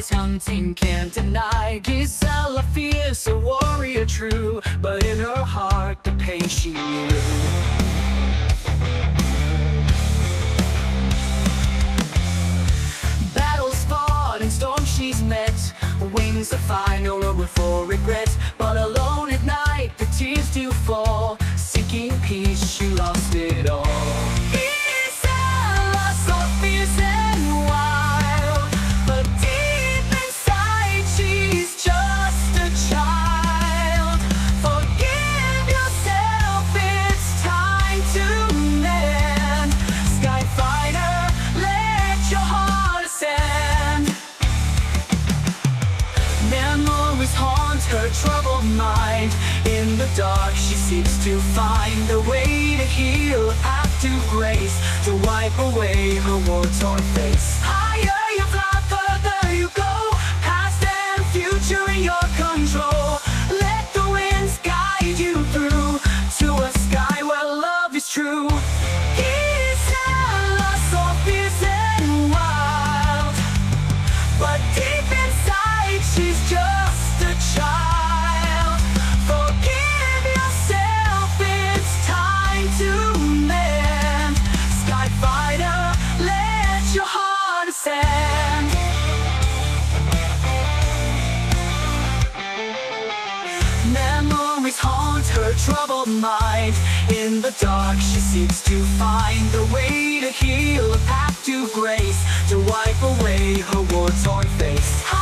prize hunting can't deny. Gisella, fierce, a warrior true, but in her heart the pain she knew. The final over for regrets, but alone at night the tears do fall. Seeking peace, she lost it all. Gisella, so fierce and wild, but deep inside she's just a child. Forgive yourself, it's time to mend. Sky fighter, let your heart ascend. Memories haunt her troubled mind. In the dark she seeks to find a way to heal, act to grace, to wipe away her war-torn face. Higher you fly, further you go, past and future in your control. Let the winds guide you through to a sky where love is true. Gisella, so fierce and wild, but deep inside she's just child. Forgive yourself, it's time to mend. Sky fighter, let your heart ascend. Memories haunt her troubled mind. In the dark she seeks to find a way to heal, a path to grace, to wipe away her war-torn face.